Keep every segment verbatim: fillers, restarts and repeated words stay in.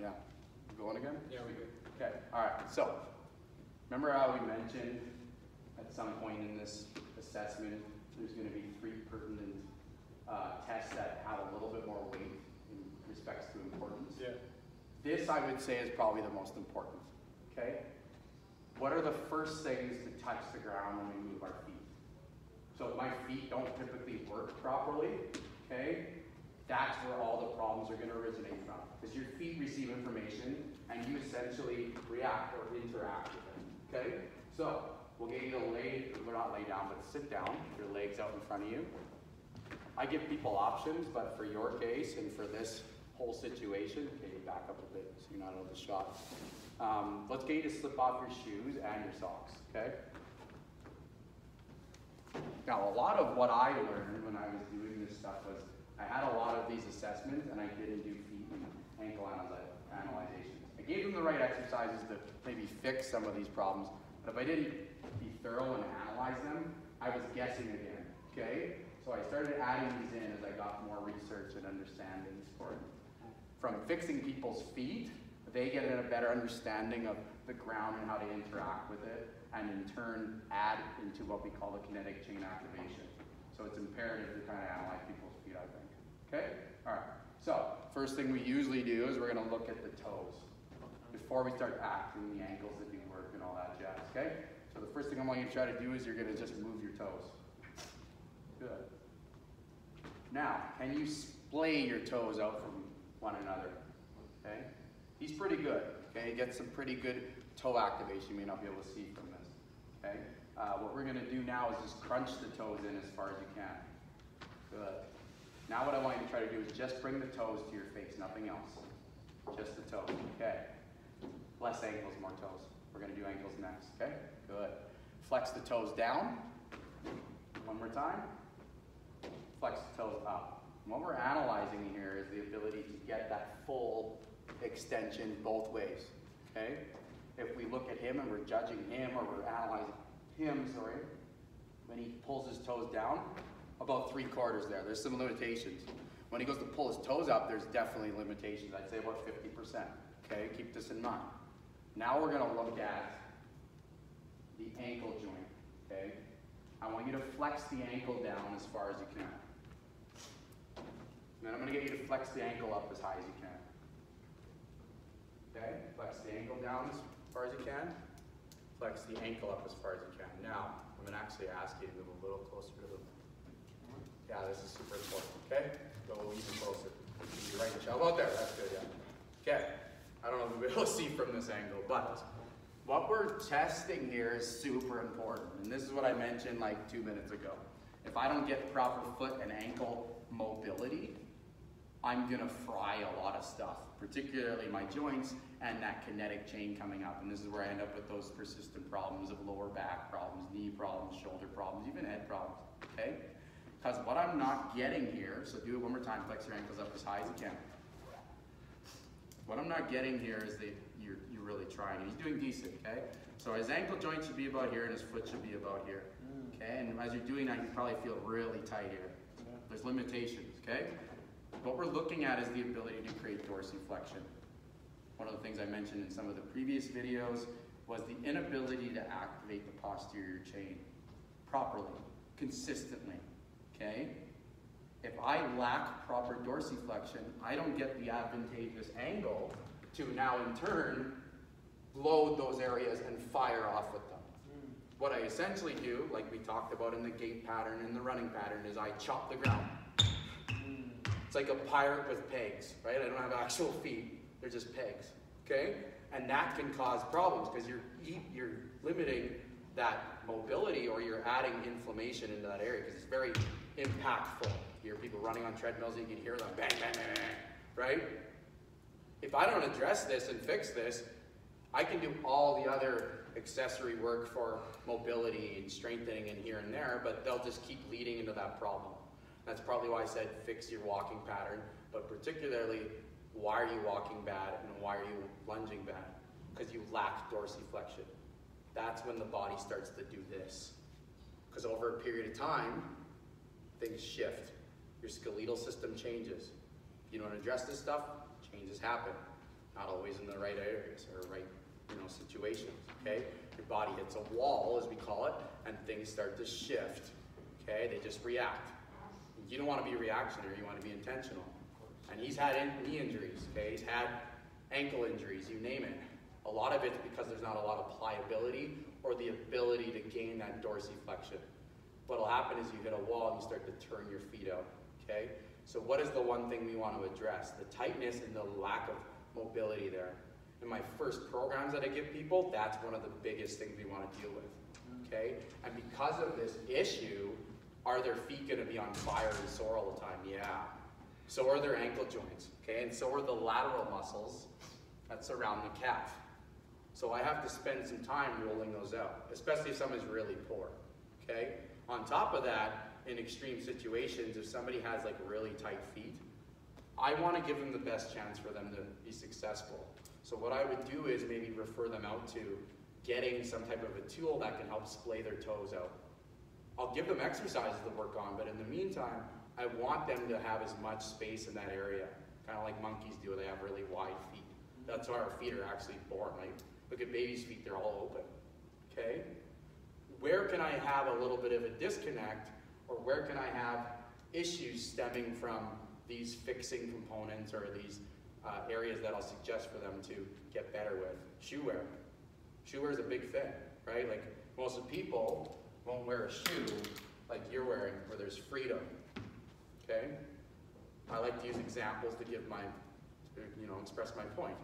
yeah. Going again? Yeah, we good. Okay, all right, so remember how we mentioned at some point in this assessment there's going to be three pertinent uh, tests that have a little bit more weight in respects to importance? Yeah. This, I would say, is probably the most important, okay? What are the first things to touch the ground when we move our feet? So if my feet don't typically work properly, okay, that's where all the problems are going to originate from, because your feet receive information and you essentially react or interact with it, okay? So we'll get you to lay, well not lay down, but sit down, your legs out in front of you. I give people options, but for your case and for this whole situation, okay, back up a bit so you're not out of the shot. Um, let's get you to slip off your shoes and your socks, okay? Now, a lot of what I learned when I was doing this stuff was I had a lot of these assessments and I didn't do feet and ankle analyzations. I gave them the right exercises to maybe fix some of these problems, but if I didn't be thorough and analyze them, I was guessing again, okay? So I started adding these in as I got more research and understandings for it. From fixing people's feet, they get a better understanding of the ground and how to interact with it, and in turn add into what we call the kinetic chain activation. So it's imperative to kind of analyze people's feet, I think. Okay? All right. So first thing we usually do is we're going to look at the toes before we start acting the ankles that do work and all that jazz. Okay? So the first thing I'm going to try to do is you're going to just move your toes. Good. Now, can you splay your toes out from one another? Okay? He's pretty good, okay? He gets some pretty good toe activation you may not be able to see from this, okay? Uh, what we're gonna do now is just crunch the toes in as far as you can. Good. Now what I want you to try to do is just bring the toes to your face, nothing else. Just the toes, okay? Less ankles, more toes. We're gonna do ankles next, okay? Good. Flex the toes down. One more time. Flex the toes up. And what we're analyzing here is the ability to get that full extension both ways, okay? If we look at him and we're judging him or we're analyzing him, sorry, when he pulls his toes down, about three quarters there, there's some limitations. When he goes to pull his toes up, there's definitely limitations. I'd say about fifty percent, okay? Keep this in mind. Now we're gonna look at the ankle joint, okay? I want you to flex the ankle down as far as you can. And then I'm gonna get you to flex the ankle up as high as you can. Okay, flex the ankle down as far as you can. Flex the ankle up as far as you can. Now, I'm gonna actually ask you to move a little closer to the, yeah, this is super important, okay? Go even closer. Your right shelf out there, that's good, yeah. Okay, I don't know if we'll be able to see from this angle, but what we're testing here is super important. And this is what I mentioned like two minutes ago. If I don't get proper foot and ankle mobility, I'm gonna fry a lot of stuff, particularly my joints and that kinetic chain coming up. And this is where I end up with those persistent problems of lower back problems, knee problems, shoulder problems, even head problems, okay? Because what I'm not getting here, so do it one more time, flex your ankles up as high as you can. What I'm not getting here is that you're, you're really trying. He's doing decent, okay? So his ankle joint should be about here and his foot should be about here, okay? And as you're doing that, you probably feel really tight here. There's limitations, okay? What we're looking at is the ability to create dorsiflexion. One of the things I mentioned in some of the previous videos was the inability to activate the posterior chain properly, consistently, okay? If I lack proper dorsiflexion, I don't get the advantageous angle to now in turn load those areas and fire off with them. Mm. What I essentially do, like we talked about in the gait pattern and the running pattern, is I chop the ground. It's like a pirate with pegs, right? I don't have actual feet, they're just pegs, okay? And that can cause problems because you're, you're limiting that mobility or you're adding inflammation into that area because it's very impactful. You hear people running on treadmills and you can hear them bang, bang, bang, bang, right? If I don't address this and fix this, I can do all the other accessory work for mobility and strengthening and here and there, but they'll just keep leading into that problem. That's probably why I said fix your walking pattern, but particularly, why are you walking bad and why are you lunging bad? Because you lack dorsiflexion. That's when the body starts to do this. Because over a period of time, things shift. Your skeletal system changes. If you don't address this stuff, changes happen. not always in the right areas or right you know, situations, okay? Your body hits a wall, as we call it, and things start to shift, okay? They just react. You don't want to be reactionary, you want to be intentional. And he's had knee injuries, okay? He's had ankle injuries, you name it. A lot of it's because there's not a lot of pliability or the ability to gain that dorsiflexion. What'll happen is you hit a wall and you start to turn your feet out, okay? So what is the one thing we want to address? The tightness and the lack of mobility there. In my first programs that I give people, that's one of the biggest things we want to deal with, okay? And because of this issue, are their feet going to be on fire and sore all the time? Yeah. So are their ankle joints, okay? And so are the lateral muscles that surround the calf. So I have to spend some time rolling those out, especially if someone's really poor, okay? On top of that, in extreme situations, if somebody has like really tight feet, I want to give them the best chance for them to be successful. So what I would do is maybe refer them out to getting some type of a tool that can help splay their toes out. I'll give them exercises to work on, but in the meantime, I want them to have as much space in that area, kind of like monkeys do. They have really wide feet. That's how our feet are actually born. Like, look at babies' feet, they're all open, okay? Where can I have a little bit of a disconnect, or where can I have issues stemming from these fixing components or these uh, areas that I'll suggest for them to get better with? Shoe wear. Shoe wear is a big thing, right? Like most of the people won't wear a shoe like you're wearing where there's freedom, okay? I like to use examples to give my, to, you know, express my point.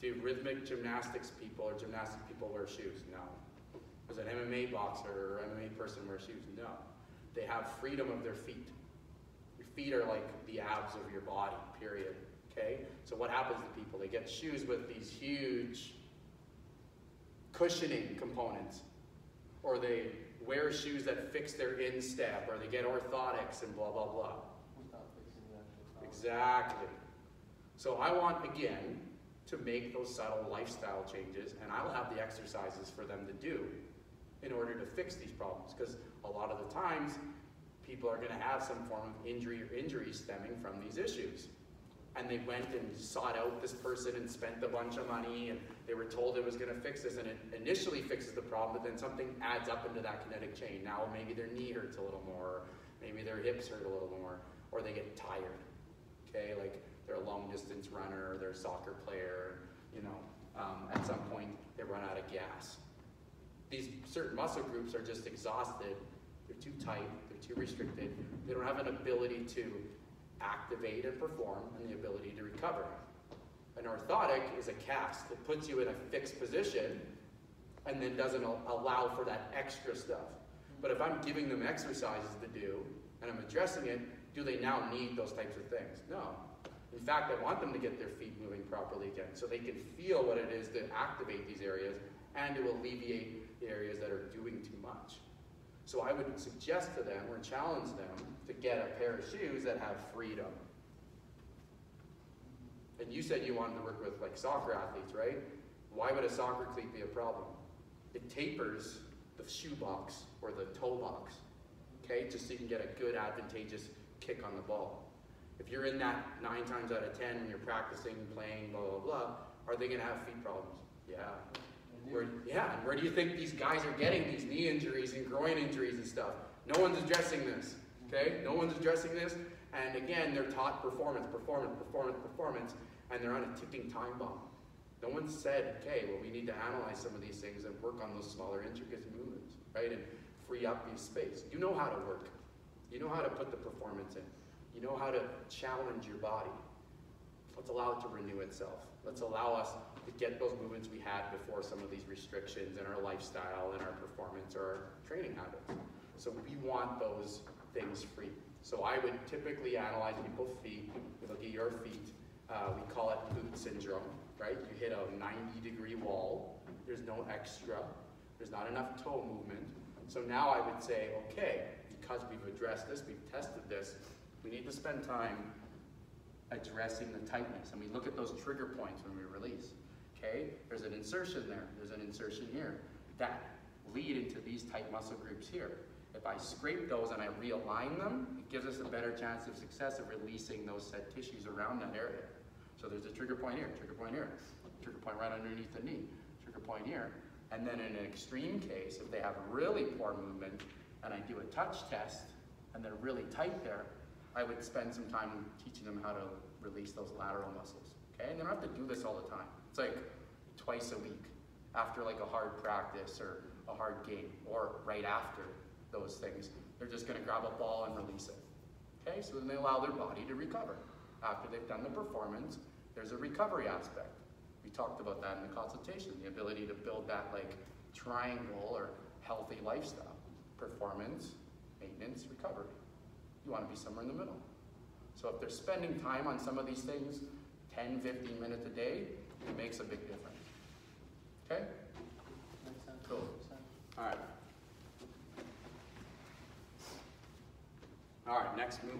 Do rhythmic gymnastics people or gymnastics people wear shoes? No. Does an M M A boxer or M M A person wear shoes? No. They have freedom of their feet. Your feet are like the abs of your body, period. Okay? So what happens to people? They get shoes with these huge cushioning components. Or they wear shoes that fix their instep, or they get orthotics and blah, blah, blah. Without fixing the actual problem. Exactly. So I want, again, to make those subtle lifestyle changes, and I'll have the exercises for them to do in order to fix these problems, because a lot of the times people are going to have some form of injury or injury stemming from these issues, and they went and sought out this person and spent a bunch of money, and they were told it was going to fix this, and it initially fixes the problem, but then something adds up into that kinetic chain. Now maybe their knee hurts a little more, maybe their hips hurt a little more, or they get tired, okay? Like they're a long distance runner, they're a soccer player, you know, um, at some point they run out of gas. These certain muscle groups are just exhausted, they're too tight, they're too restricted, they don't have an ability to activate and perform and the ability to recover. An orthotic is a cast that puts you in a fixed position and then doesn't allow for that extra stuff. But if I'm giving them exercises to do and I'm addressing it, do they now need those types of things? No. In fact, I want them to get their feet moving properly again so they can feel what it is to activate these areas and to alleviate the areas that are doing too much. So I would suggest to them or challenge them to get a pair of shoes that have freedom. And you said you wanted to work with like soccer athletes, right? Why would a soccer cleat be a problem? It tapers the shoe box or the toe box, okay? Just so you can get a good advantageous kick on the ball. If you're in that nine times out of ten when you're practicing, playing, blah, blah, blah, are they gonna have feet problems? Yeah. Where, yeah, and where do you think these guys are getting these knee injuries and groin injuries and stuff? No one's addressing this, okay? No one's addressing this, and again, they're taught performance, performance, performance, performance, and they're on a ticking time bomb. No one said, okay, well, we need to analyze some of these things and work on those smaller intricate movements, right? And free up these space. You know how to work. You know how to put the performance in. You know how to challenge your body. Let's allow it to renew itself. Let's allow us to get those movements we had before some of these restrictions in our lifestyle, in our performance, or our training habits. So we want those things free. So I would typically analyze people's feet. We look at your feet. Uh, we call it boot syndrome, right? You hit a ninety degree wall. There's no extra. There's not enough toe movement. So now I would say, okay, because we've addressed this, we've tested this, we need to spend time addressing the tightness, and we look at those trigger points when we release, okay? There's an insertion there, there's an insertion here, that lead into these tight muscle groups here. If I scrape those and I realign them, it gives us a better chance of success of releasing those said tissues around that area. So there's a trigger point here, trigger point here, trigger point right underneath the knee, trigger point here. And then in an extreme case, if they have really poor movement and I do a touch test and they're really tight there, I would spend some time teaching them how to release those lateral muscles, okay? And they don't have to do this all the time. It's like twice a week after like a hard practice or a hard game or right after those things. They're just gonna grab a ball and release it, okay? So then they allow their body to recover. After they've done the performance, there's a recovery aspect. We talked about that in the consultation, the ability to build that like triangle or healthy lifestyle. Performance, maintenance, recovery. You want to be somewhere in the middle. So if they're spending time on some of these things, ten, fifteen minutes a day, it makes a big difference. Okay? Cool. All right. All right, next move.